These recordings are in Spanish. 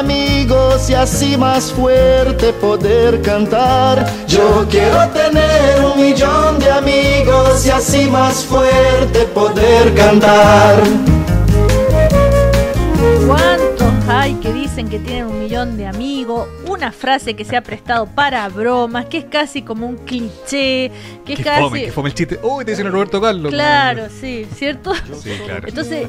amigos y así más fuerte poder cantar. Yo quiero tener 1 millón de amigos y así más fuerte poder cantar. ¿Cuántos hay que dicen que tienen 1 millón de amigos? Una frase que se ha prestado para bromas, que es casi como un cliché, que es casi... Fome, que fome el chiste. Uy, te dicen a Roberto Carlos. Claro, sí, ¿cierto? Sí, claro. Entonces,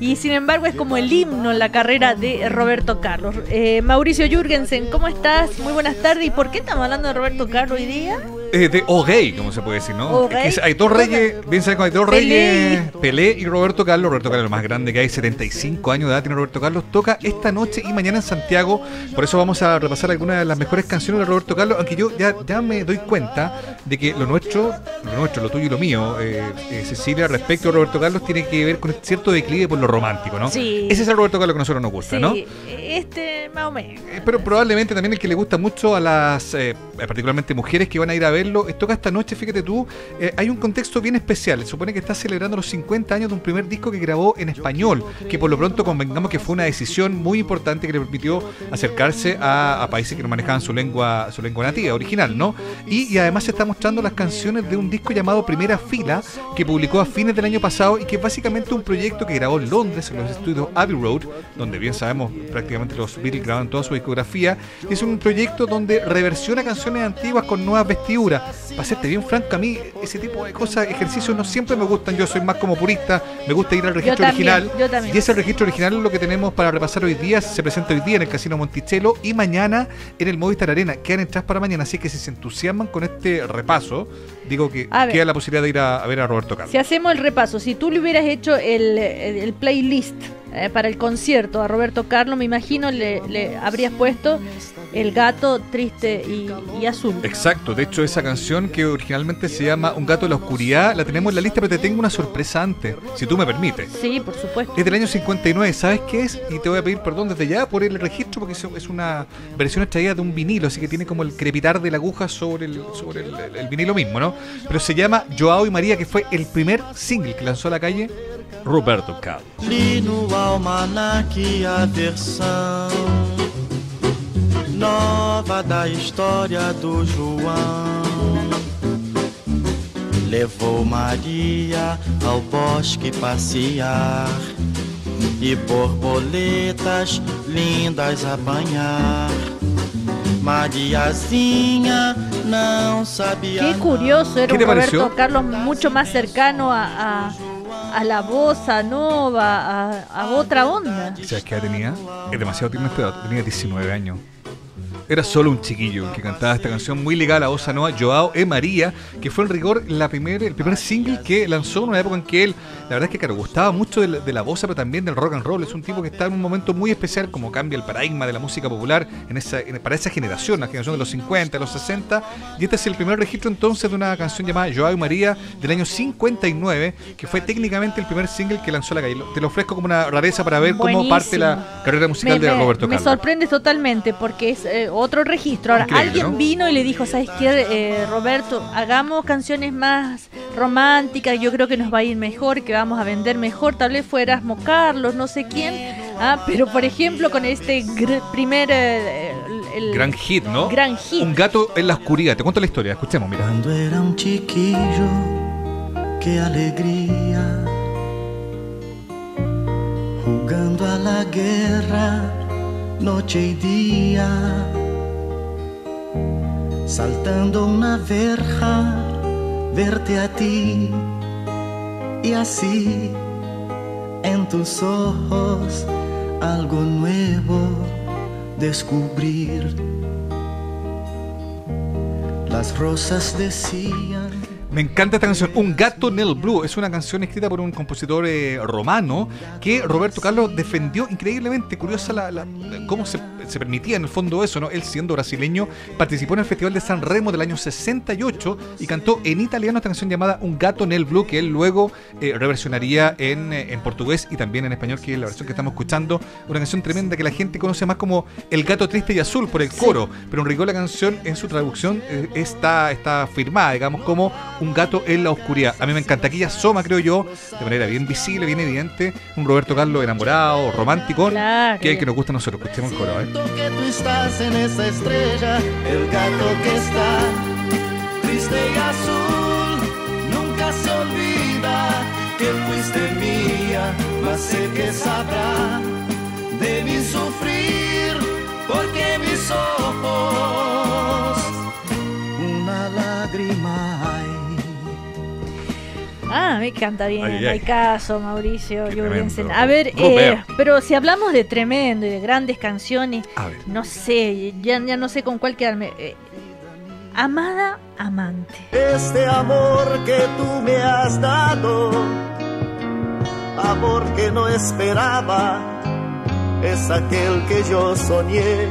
y sin embargo es como el himno en la carrera de Roberto Carlos. Mauricio Jürgensen, ¿cómo estás? Muy buenas tardes. ¿Y por qué estamos hablando de Roberto Carlos hoy día? De O'Gay, como se puede decir, ¿no? Es que hay dos reyes, piensa que hay dos reyes, Pelé y Roberto Carlos. Roberto Carlos, el más grande que hay, 75 años de edad tiene Roberto Carlos, toca esta noche y mañana en Santiago. Por eso vamos a repasar algunas de las mejores canciones de Roberto Carlos, aunque yo ya me doy cuenta de que lo nuestro, lo tuyo y lo mío, Cecilia, respecto a Roberto Carlos, tiene que ver con cierto declive por lo romántico, ¿no? Sí. Ese es el Roberto Carlos que a nosotros nos gusta, sí, ¿no? Este, más o menos. Pero probablemente también el que le gusta mucho a las, particularmente mujeres que van a ir a verlo. Toca esta noche, fíjate tú, hay un contexto bien especial. Se supone que está celebrando los 50 años de un primer disco que grabó en español, que por lo pronto convengamos que fue una decisión muy importante que le permitió acercarse a países que no manejaban su lengua nativa, original, ¿no? Y además se está mostrando las canciones de un disco llamado Primera Fila, que publicó a fines del año pasado y que es básicamente un proyecto que grabó en Londres, en los estudios Abbey Road, donde bien sabemos prácticamente los Beatles grabaron toda su discografía. Es un proyecto donde reversiona canciones antiguas con nuevas vestiduras. Para serte bien franco, a mí ese tipo de cosas, ejercicios no siempre me gustan. Yo soy más como purista, me gusta ir al registro original. Yo también. Y ese registro original es lo que tenemos para repasar hoy día. Se presenta hoy día en el Casino Monticello y mañana en el Movistar Arena. Quedan entradas para mañana, así que si se entusiasman con este repaso, digo que queda la posibilidad de ir a ver a Roberto Carlos. Si hacemos el repaso, si tú le hubieras hecho el playlist para el concierto a Roberto Carlos, me imagino le habrías puesto El gato triste y azul. Exacto, de hecho esa canción que originalmente se llama Un gato en la oscuridad, la tenemos en la lista, pero te tengo una sorpresa antes, si tú me permites. Sí, por supuesto. Es del año 59, ¿sabes qué es? Y te voy a pedir perdón desde ya por el registro, porque es una versión extraída de un vinilo, así que tiene como el crepitar de la aguja sobre el vinilo mismo, ¿no? Pero se llama João e Maria, que fue el primer single que lanzó a la calle Roberto Carlos. Nova da história do João. Levou Maria ao bosque passear e borboletas lindas apanhar. Mariazinha não sabia. Qué curioso, era un Roberto Carlos mucho más cercano a la Bossa Nova, a otra onda. ¿Sabes qué edad tenía? Es demasiado tierno este dato, tenía 19 años. Era solo un chiquillo que cantaba esta canción muy ligada a la bossa nova, João e Maria, que fue en rigor el primer single que lanzó en una época en que él, la verdad es que claro, gustaba mucho de la bossa, pero también del rock and roll. Es un tipo que está en un momento muy especial, como cambia el paradigma de la música popular para esa generación, la generación de los 50, los 60. Y este es el primer registro entonces de una canción llamada João e Maria del año 59, que fue técnicamente el primer single que lanzó la calle. Te lo ofrezco como una rareza para ver cómo parte la carrera musical de Roberto Carlos. Me sorprendes totalmente porque es... otro registro. Ahora, increíble, alguien ¿no? vino y le dijo, ¿sabes qué, Roberto? Hagamos canciones más románticas, yo creo que nos va a ir mejor, que vamos a vender mejor. Tal vez fue Erasmo Carlos, no sé quién, pero por ejemplo con este primer... gran hit, ¿no? Gran hit. Un gato en la oscuridad. Te cuento la historia, escuchemos, mira. Cuando era un chiquillo, qué alegría, jugando a la guerra noche y día, saltando una verja, verte a ti y así en tus ojos algo nuevo descubrir. Las rosas decían. Me encanta esta canción, Un gato nel blu. Es una canción escrita por un compositor romano que Roberto Carlos defendió increíblemente. Curiosa cómo se se permitía en el fondo eso, ¿no? Él, siendo brasileño, participó en el Festival de San Remo del año 68 y cantó en italiano esta canción llamada Un gato nel blu, que él luego reversionaría en portugués y también en español, que es la versión que estamos escuchando. Una canción tremenda que la gente conoce más como El gato triste y azul por el coro, pero en rigor la canción en su traducción está firmada, digamos, como Un gato en la oscuridad. A mí me encanta, aquí ya asoma, creo yo, de manera bien visible, bien evidente, un Roberto Carlos enamorado, romántico, claro, que es el que nos gusta a nosotros. Escuchemos el coro, ¿eh? Que tú estás en esa estrella, el gato que está triste y azul, nunca se olvida que fuiste mía, mas sé que sabrá de mi sufrir, porque mis ojos una lágrima hay. Ah, me encanta bien, hay caso, Mauricio Jürgensen. A ver, pero si hablamos de tremendo y de grandes canciones, no sé, ya no sé con cuál quedarme. Amada amante. Este amor que tú me has dado, amor que no esperaba, es aquel que yo soñé.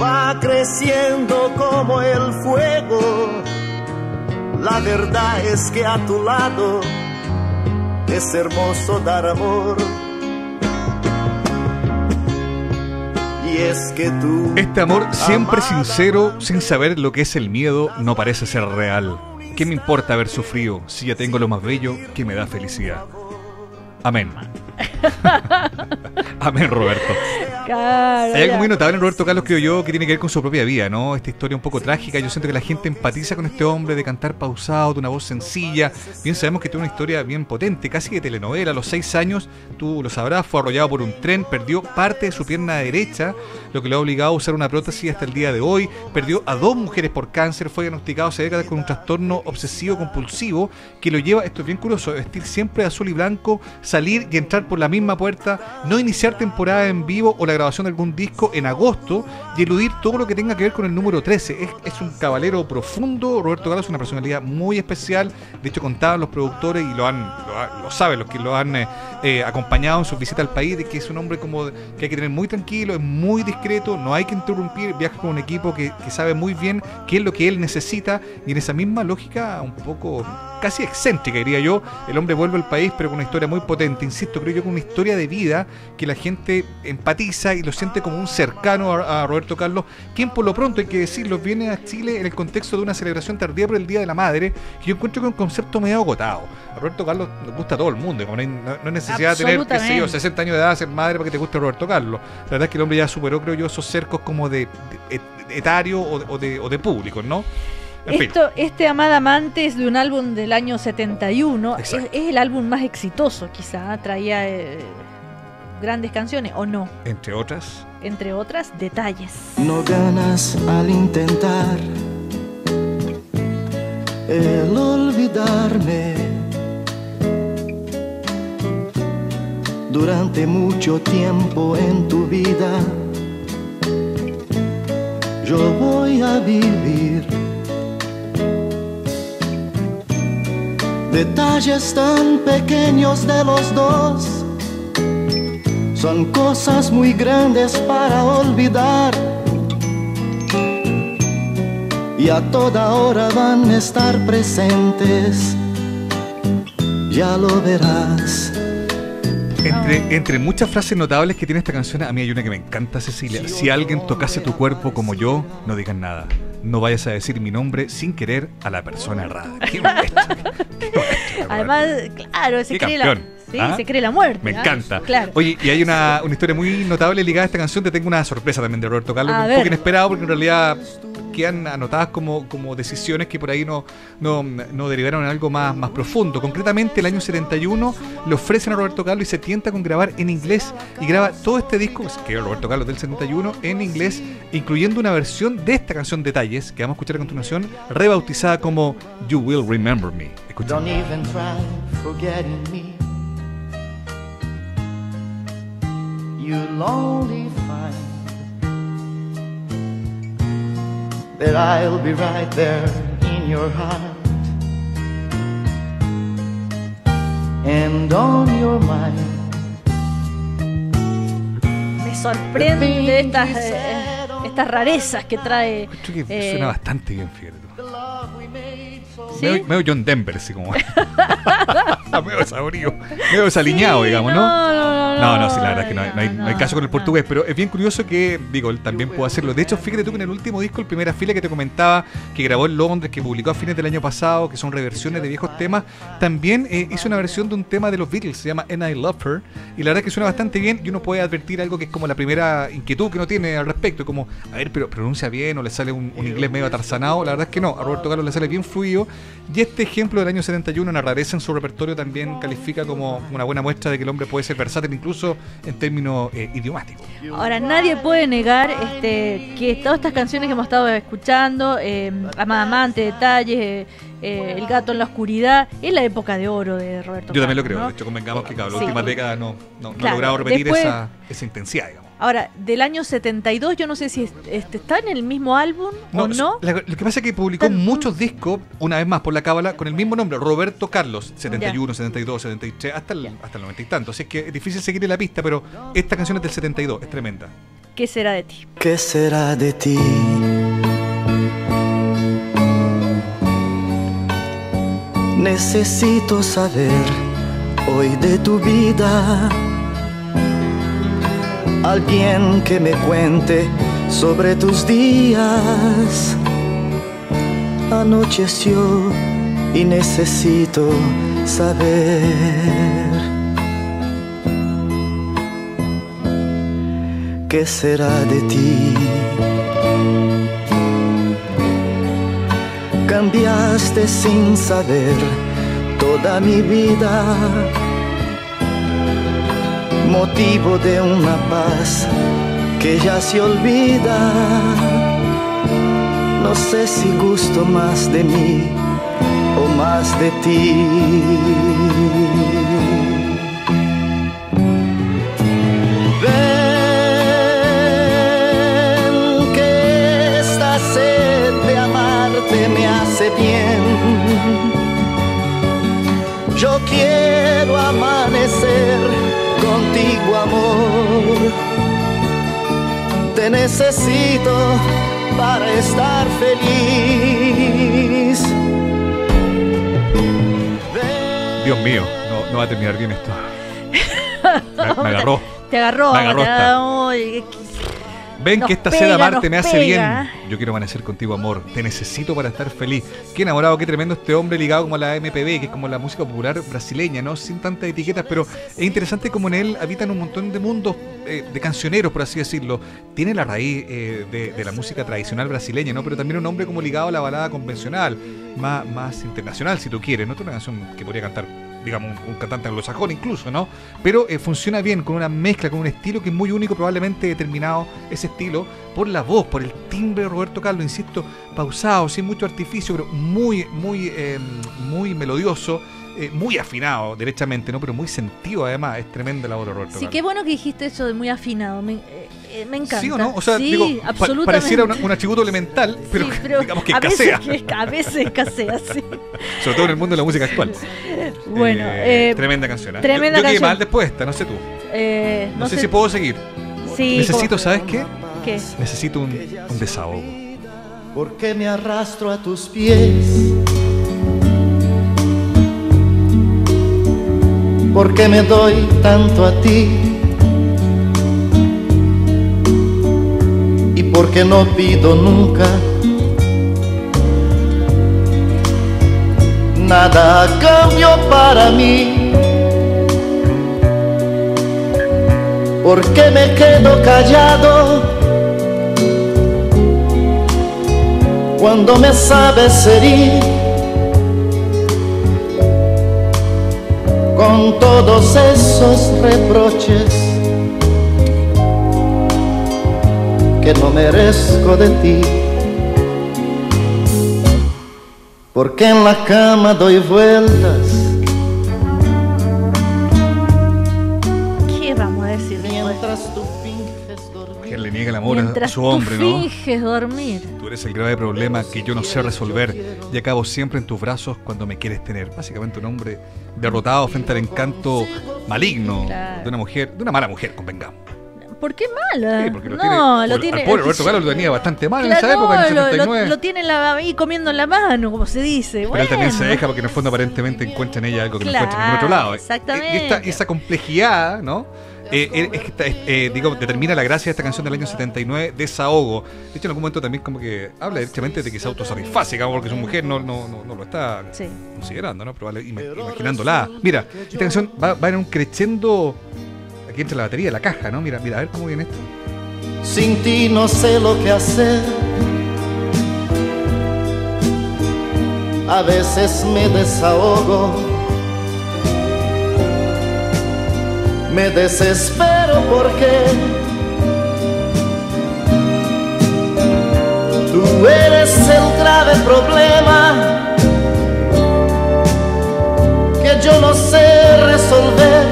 Va creciendo como el fuego. La verdad es que a tu lado es hermoso dar amor. Y es que tú... Este amor siempre sincero, sin saber lo que es el miedo, no parece ser real. ¿Qué me importa haber sufrido si ya tengo lo más bello que me da felicidad? Amén. Amén, Roberto. Claro, hay algo muy notable en Roberto Carlos, creo yo, que tiene que ver con su propia vida, ¿no? Esta historia un poco trágica. Yo siento que la gente empatiza con este hombre de cantar pausado, de una voz sencilla. Bien sabemos que tuvo una historia bien potente, casi de telenovela. A los 6 años, tú lo sabrás, fue arrollado por un tren, perdió parte de su pierna derecha, lo que lo ha obligado a usar una prótesis hasta el día de hoy. Perdió a 2 mujeres por cáncer, fue diagnosticado hace décadas con un trastorno obsesivo-compulsivo que lo lleva, esto es bien curioso, a vestir siempre de azul y blanco, salir y entrar por la misma puerta, no iniciar temporada en vivo o la grabación de algún disco en agosto y eludir todo lo que tenga que ver con el número 13. Es un caballero profundo. Roberto Carlos es una personalidad muy especial. De hecho, contaban los productores y lo saben los que lo han acompañado en sus visitas al país, de que es un hombre como que hay que tener muy tranquilo, es muy discreto, no hay que interrumpir, viaja con un equipo que sabe muy bien qué es lo que él necesita, y en esa misma lógica un poco casi excéntrica, diría yo, el hombre vuelve al país, pero con una historia muy potente, insisto, creo yo, con una historia de vida que la gente empatiza y lo siente como un cercano a Roberto Carlos, quien por lo pronto, hay que decirlo, viene a Chile en el contexto de una celebración tardía por el Día de la Madre, que yo encuentro que es un concepto medio agotado. A Roberto Carlos le gusta a todo el mundo, no es necesidad de tener, qué sé yo, 60 años de edad, ser madre para que te guste Roberto Carlos. La verdad es que el hombre ya superó, creo yo, esos cercos como de etario o de público, ¿no? Este Amada Amante es de un álbum del año 71. Es el álbum más exitoso, quizá. Traía grandes canciones, ¿o no? Entre otras, Detalles. No ganas al intentar el olvidarme. Durante mucho tiempo en tu vida yo voy a vivir. Detalles tan pequeños de los dos son cosas muy grandes para olvidar. Y a toda hora van a estar presentes, ya lo verás. Entre muchas frases notables que tiene esta canción, a mí hay una que me encanta, Cecilia. Si alguien tocase tu cuerpo como yo, no digas nada. No vayas a decir mi nombre sin querer a la persona errada. Qué honesto, además, claro, se cree la muerte. Me encanta. Claro. Oye, y hay una historia muy notable ligada a esta canción. Te tengo una sorpresa también de Roberto Carlos, un poco inesperado, porque en realidad quedan anotadas como decisiones que por ahí no derivaron en algo más profundo. Concretamente, el año 71 le ofrecen a Roberto Carlos y se tienta con grabar en inglés, y graba todo este disco, que es Roberto Carlos del 71, en inglés, incluyendo una versión de esta canción Detalles, que vamos a escuchar a continuación, rebautizada como You Will Remember Me. Escuchemos. Don't even try forgetting me. You'll only find that I'll be right there in your heart and on your mind. sorprende estas rarezas que trae. Que suena bastante bien, fíjate tú. ¿Sí? Medio John Denver, así como. Medio desabrido, medio desaliñado, sí, digamos, ¿no? No, sí, la verdad es que no hay caso con el portugués, pero es bien curioso que, digo, él también puede hacerlo. De hecho, fíjate tú que en el último disco, El Primera Fila, que te comentaba, que grabó en Londres, que publicó a fines del año pasado, que son reversiones de viejos temas, también hizo una versión de un tema de los Beatles, se llama And I Love Her, y la verdad es que suena bastante bien, y uno puede advertir algo que es como la primera inquietud que uno tiene al respecto, como, a ver, pero pronuncia bien, o le sale un inglés medio atarzanado. La verdad es que no, a Roberto Carlos le sale bien fluido, y este ejemplo del año 71, una rareza en su repertorio, también califica como una buena muestra de que el hombre puede ser versátil, incluso en términos idiomáticos. Ahora, nadie puede negar que todas estas canciones que hemos estado escuchando, Amante, Detalles, El gato en la oscuridad, es la época de oro de Roberto Carlos. Yo también lo creo, ¿no? De hecho convengamos que la última década no ha logrado repetir esa intensidad, digamos. Ahora, del año 72, yo no sé si está en el mismo álbum o no. Lo que pasa es que publicó muchos discos, una vez más por la cábala, con el mismo nombre, Roberto Carlos, 71, 72, 73, hasta el 90 y tanto. Así que es difícil seguirle la pista, pero esta canción es del 72, es tremenda. ¿Qué será de ti? ¿Qué será de ti? Necesito saber hoy de tu vida. Alguien que me cuente sobre tus días. Anocheció y necesito saber qué será de ti. Cambiaste sin saber toda mi vida. Motivo de una paz que ya se olvida. No sé si gusto más de mí o más de ti. Ven que esta sed de amarte me hace bien. Yo quiero amanecer contigo, amor. Te necesito para estar feliz. Dios mío, no va a terminar bien esto. Me agarró. Te agarró. Me agarró Ven que esta sed de amarte me hace bien. Yo quiero amanecer contigo, amor. Te necesito para estar feliz. Qué enamorado, qué tremendo este hombre ligado como a la MPB, que es como la música popular brasileña, ¿no? Sin tantas etiquetas, pero es interesante como en él habitan un montón de mundos de cancioneros, por así decirlo. Tiene la raíz de la música tradicional brasileña, ¿no? Pero también un hombre como ligado a la balada convencional, más internacional, si tú quieres, ¿no? Es una canción que podría cantar, digamos, un cantante anglosajón incluso, ¿no? Pero funciona bien, con una mezcla, con un estilo que es muy único, probablemente determinado ese estilo por la voz, por el timbre de Roberto Carlos, insisto, pausado, sin mucho artificio, pero muy melodioso, muy afinado, derechamente, ¿no? Pero muy sentido, además, es tremenda la voz de Roberto Carlos. Sí, qué bueno que dijiste eso de muy afinado, me encanta. ¿Sí o no? O sea, sí, digo, pareciera un atributo elemental, pero digamos que escasea. A veces escasea, sí. Sobre todo en el mundo de la música actual. Bueno, tremenda canción. Tremenda yo quedé mal después de esta, no sé tú. No sé si puedo seguir. Sí, necesito, ¿sabes qué? ¿Qué? Necesito un desahogo. Porque me arrastro a tus pies. Porque me doy tanto a ti. Y porque no pido nunca nada a cambio para mí. Porque me quedo callado cuando me sabes herir con todos esos reproches que no merezco de ti. Porque en la cama doy vueltas. ¿Qué vamos a decir? Mientras tú finges dormir. Que le niega el amor a su hombre, ¿no? Mientras tú finges dormir. Tú eres el grave problema que yo no sé resolver y acabo siempre en tus brazos cuando me quieres tener. Básicamente un hombre derrotado frente al encanto maligno de una mujer, de una mala mujer, convengamos. ¿Por qué mal? Sí, porque lo tiene. Al pobre Roberto Carlos lo tenía bastante mal, claro, en esa época, en el 79. Lo tiene ahí comiendo en la mano, como se dice. Pero bueno, él también se deja porque en el fondo aparentemente encuentra en ella algo que no encuentra en ningún otro lado. Exactamente. Esa complejidad, ¿no? Determina la gracia de esta canción del año 79, Desahogo. De hecho, en algún momento también como que habla directamente de que se autosatisface, porque su mujer no lo está considerando, ¿no? Pero imaginándola. Mira, esta canción va en un crescendo. Aquí entra la batería, la caja, ¿no? Mira, a ver cómo viene esto. Sin ti no sé lo que hacer. A veces me desahogo. Me desespero porque tú eres el grave problema que yo no sé resolver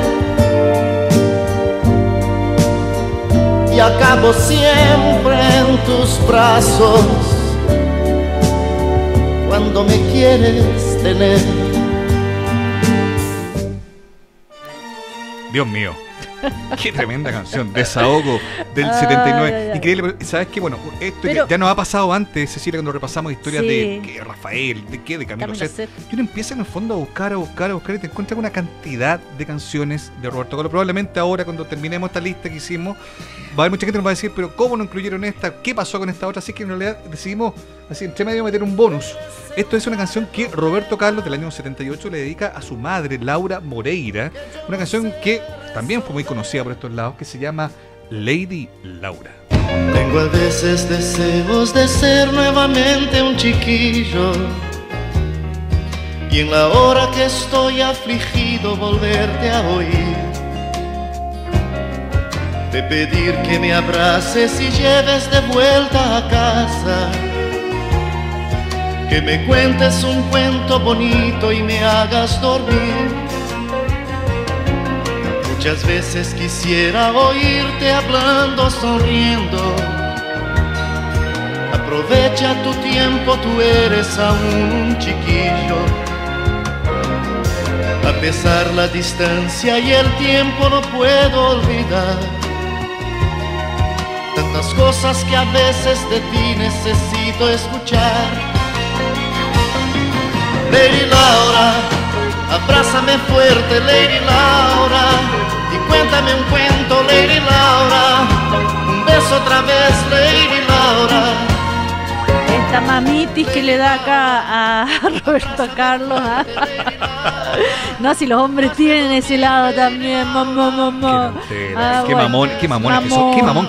y acabo siempre en tus brazos cuando me quieres tener. Dios mío, qué tremenda canción, Desahogo del 79. Ay, increíble, ¿sabes qué? Bueno, esto pero, ya nos ha pasado antes, Cecilia, cuando repasamos historias de Rafael, de Camilo Sesto. Y uno empieza en el fondo a buscar y te encuentras una cantidad de canciones de Roberto Carlos. Probablemente ahora, cuando terminemos esta lista que hicimos, va a haber mucha gente que nos va a decir, pero ¿cómo no incluyeron esta? ¿Qué pasó con esta otra? Así que en realidad decidimos, así entre medio, meter un bonus. Esto es una canción que Roberto Carlos, del año 78, le dedica a su madre, Laura Moreira. Una canción que también fue muy conocida por estos lados, que se llama Lady Laura. Tengo a veces deseos de ser nuevamente un chiquillo y en la hora que estoy afligido volverte a oír, de pedir que me abraces y lleves de vuelta a casa, que me cuentes un cuento bonito y me hagas dormir. Muchas veces quisiera oírte hablando, sonriendo. Aprovecha tu tiempo, tú eres aún un chiquillo. A pesar la distancia y el tiempo no puedo olvidar tantas cosas que a veces de ti necesito escuchar. Lady Laura, abrázame fuerte, Lady Laura, y cuéntame un cuento, Lady Laura, un beso otra vez, Lady Laura. Esta mamitis que le da acá a Roberto Carlos. No, si los hombres tienen ese lado también. Qué mamón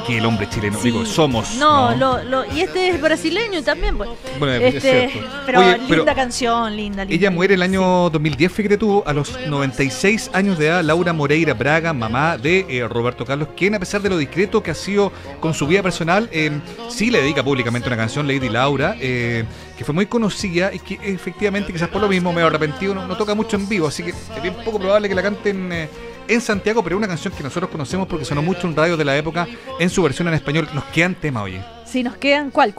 que el hombre chileno, sí. Digo, somos. Y este es brasileño también. Bueno, es cierto. Pero linda canción. Ella muere el año 2010, fíjate que tuvo a los 96 años de edad, Laura Moreira Braga, mamá de Roberto Carlos, quien a pesar de lo discreto que ha sido con su vida personal, sí le dedica públicamente una canción, Lady Laura, que fue muy conocida y que efectivamente, quizás por lo mismo, medio arrepentido, no toca mucho en vivo, así que es bien poco probable que la canten en Santiago, pero es una canción que nosotros conocemos porque sonó mucho en radio de la época en su versión en español. Nos quedan temas, oye. Sí, nos quedan. ¿Cuál?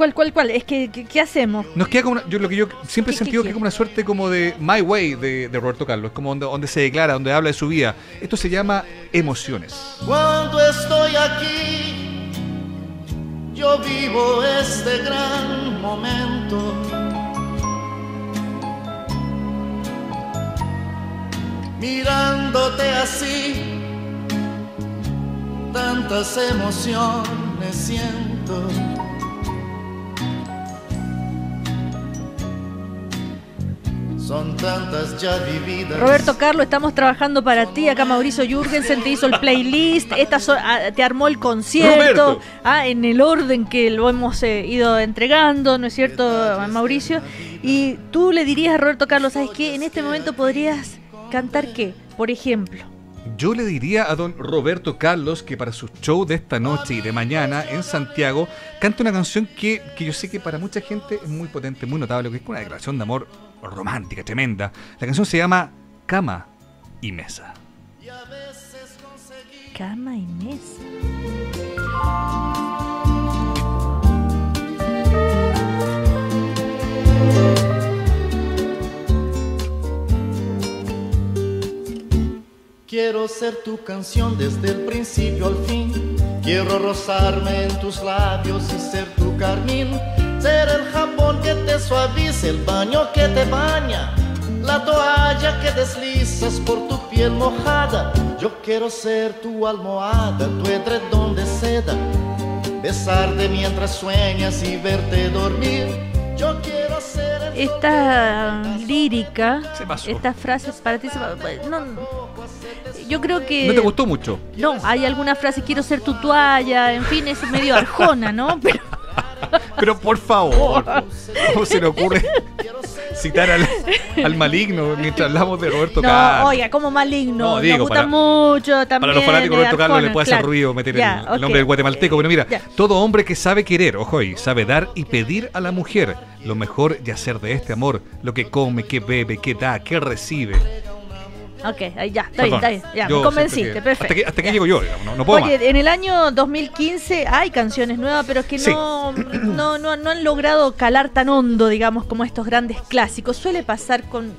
Es que, ¿qué hacemos? Nos queda como yo siempre he sentido que es como una suerte como de My Way de Roberto Carlos, como donde se declara, donde habla de su vida. Esto se llama Emociones. Cuando estoy aquí yo vivo este gran momento. Mirándote así, tantas emociones siento. Son tantas ya vividas. Roberto Carlos, estamos trabajando para ti. Acá Mauricio Jürgensen te hizo el playlist. Te armó el concierto en el orden que lo hemos ido entregando, ¿no es cierto, Mauricio? Y tú le dirías a Roberto Carlos, ¿sabes qué? En este momento podrías cantar qué, por ejemplo. Yo le diría a don Roberto Carlos que para su show de esta noche y de mañana en Santiago cante una canción que yo sé que para mucha gente es muy potente, muy notable, que es una declaración de amor romántica, tremenda. La canción se llama Cama y Mesa. Cama y Mesa. Quiero ser tu canción desde el principio al fin. Quiero rozarme en tus labios y ser tu carmín, ser el jabón que te suavice, el baño que te baña, la toalla que deslizas por tu piel mojada. Yo quiero ser tu almohada, tu edredón de seda, besarte mientras sueñas y verte dormir. Yo quiero ser el... Esta lírica, estas frases participan... No, yo creo que... ¿No te gustó mucho? No, hay algunas frases, quiero ser tu toalla, en fin, es medio Arjona, ¿no? Pero por favor, ¿cómo se le ocurre citar al maligno mientras hablamos de Roberto Carlos? No, oiga, como maligno, no, digo, nos gusta mucho también. Para los fanáticos de Roberto Carlos le puede hacer ruido meter el nombre del guatemalteco, pero mira, todo hombre que sabe querer, ojo, y sabe dar y pedir a la mujer lo mejor y hacer de este amor lo que come, que bebe, que da, que recibe. Ok, ya, está bien, ya, me convenciste, que, perfecto. Hasta que llego yo, digamos, no puedo. Oye, más. En el año 2015 hay canciones nuevas, pero es que sí, no han logrado calar tan hondo, digamos, como estos grandes clásicos. Suele pasar con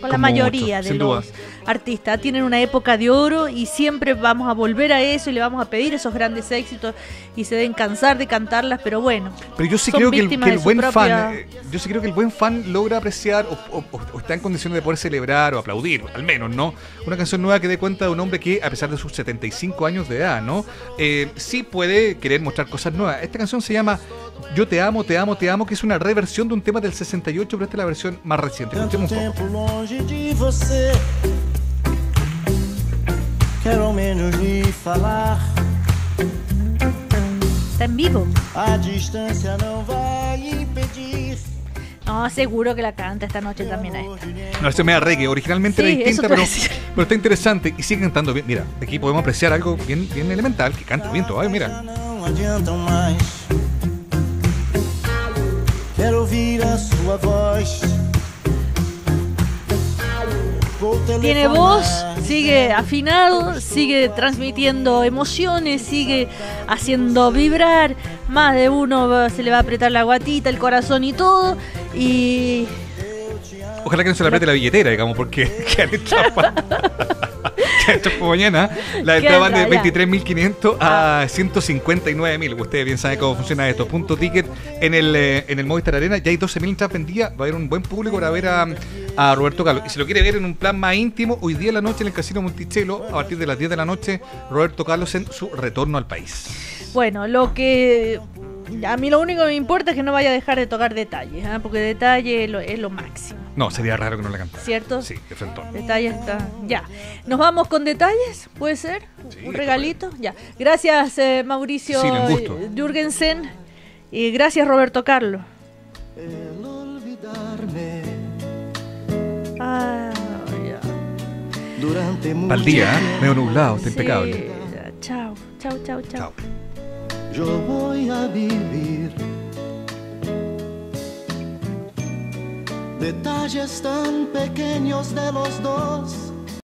la mayoría mucho, de los artistas. Tienen una época de oro y siempre vamos a volver a eso y le vamos a pedir esos grandes éxitos y se deben cansar de cantarlas, pero bueno. Pero yo sí creo que el buen fan, yo sí creo que el buen fan logra apreciar o está en condiciones de poder celebrar o aplaudir, al menos, ¿no? Una canción nueva que dé cuenta de un hombre que, a pesar de sus 75 años de edad, ¿no? Sí puede querer mostrar cosas nuevas. Esta canción se llama Yo te amo, te amo, te amo, que es una reversión de un tema del 68, pero esta es la versión más reciente. Escuchemos un poco. Longe de você, quero ao menos lhe falar. Está en vivo. A distancia no va a impedir. No, seguro que la canta esta noche también a esta. No, esto me da reggae, originalmente sí, era distinta, pero está interesante y sigue cantando bien. Mira, aquí podemos apreciar algo bien, bien elemental, que canta bien todavía, mira. No adianta más. Quero ouvir a sua voz. Tiene voz, sigue afinado, sigue transmitiendo emociones, sigue haciendo vibrar. Más de uno se le va a apretar la guatita, el corazón y todo. Y ojalá que no se le apriete la billetera, digamos, porque mañana la entrada de 23.500 a 159.000. Ustedes bien saben cómo funciona esto. Punto ticket en el Movistar Arena. Ya hay 12.000 entradas vendidas. Va a haber un buen público para ver a Roberto Carlos. Y si lo quiere ver en un plan más íntimo, hoy día en la noche en el Casino Monticello, a partir de las 10 de la noche, Roberto Carlos en su retorno al país. Bueno, lo que... a mí lo único que me importa es que no vaya a dejar de tocar Detalles, ¿eh? Porque Detalle es lo máximo. No, sería raro que no la cantara. ¿Cierto? Sí, de frente. Detalle está. Ya. ¿Nos vamos con Detalles? ¿Puede ser? Sí, ¿un regalito? Ya. Gracias, Mauricio Jürgensen. Y gracias, Roberto Carlos. El olvidarme. Ah, ya. Durante mucho día, medio nublado, está impecable. Ya. Chao. Yo voy a vivir detalles tan pequeños de los dos.